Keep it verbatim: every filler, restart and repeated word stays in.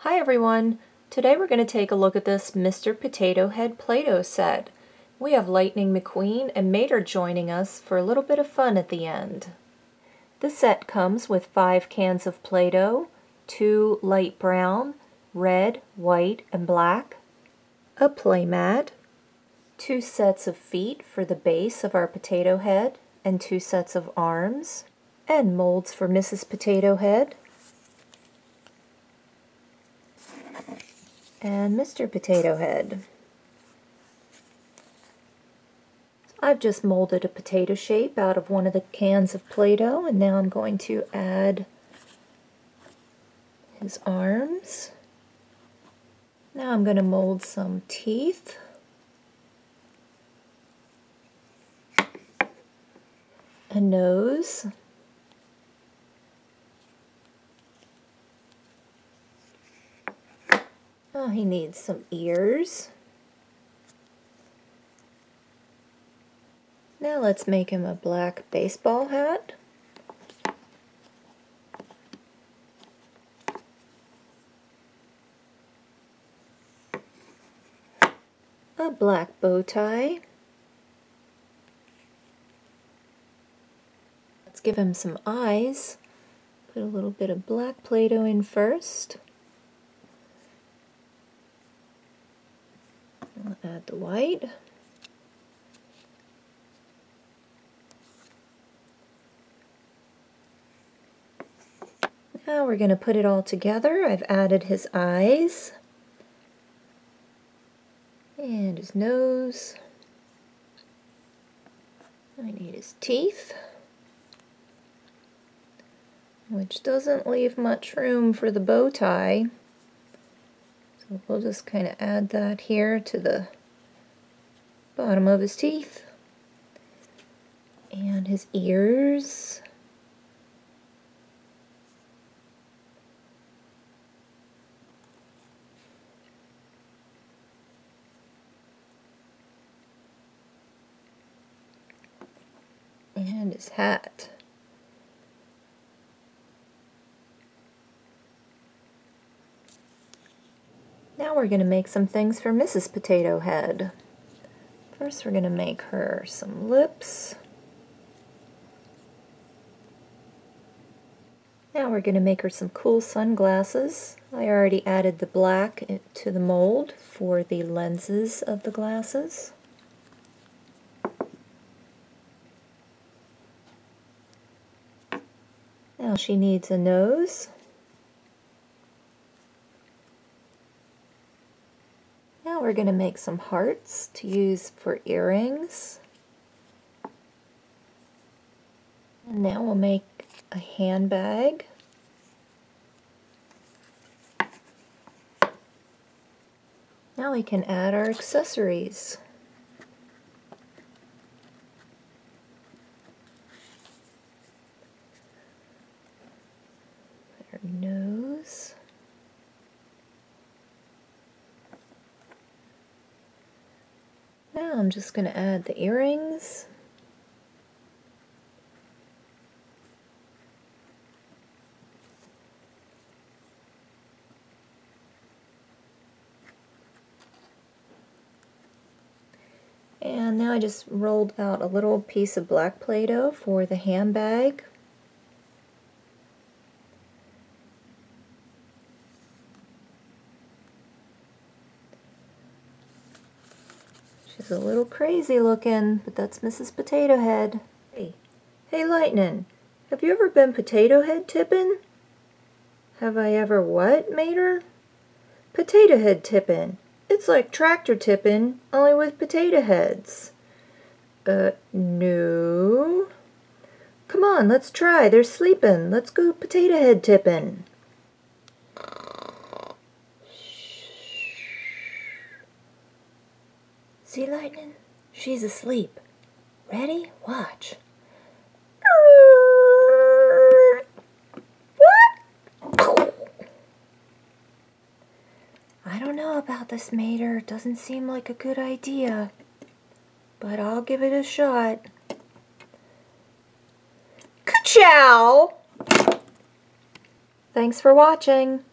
Hi everyone! Today we're going to take a look at this Mister Potato Head Play-Doh set. We have Lightning McQueen and Mater joining us for a little bit of fun at the end. This set comes with five cans of Play-Doh, two light brown, red, white, and black, a playmat, two sets of feet for the base of our potato head, and two sets of arms, and molds for Missus Potato Head, and Mister Potato Head. I've just molded a potato shape out of one of the cans of Play-Doh, and now I'm going to add his arms. Now I'm going to mold some teeth. A nose. Oh, he needs some ears. Now let's make him a black baseball hat. A black bow tie. Let's give him some eyes. Put a little bit of black Play-Doh in first. I'll add the white. Now we're going to put it all together. I've added his eyes and his nose. I need his teeth, which doesn't leave much room for the bow tie. We'll just kind of add that here to the bottom of his teeth. And his ears. And his hat. Now we're going to make some things for Missus Potato Head. First we're going to make her some lips. Now we're going to make her some cool sunglasses. I already added the black to the mold for the lenses of the glasses. Now she needs a nose. Now we're going to make some hearts to use for earrings. And now we'll make a handbag. Now we can add our accessories. Her nose. Now I'm just going to add the earrings. And now I just rolled out a little piece of black Play-Doh for the handbag. She's a little crazy looking, but that's Missus Potato Head. Hey, hey Lightning, have you ever been Potato Head tippin'? Have I ever what, Mater? Potato Head tippin'. It's like tractor tippin', only with potato heads. Uh, no. Come on, let's try. They're sleepin'. Let's go Potato Head tippin'. See, Lightning? She's asleep. Ready? Watch. What? I don't know about this, Mater. Doesn't seem like a good idea. But I'll give it a shot. Ka-chow! Thanks for watching.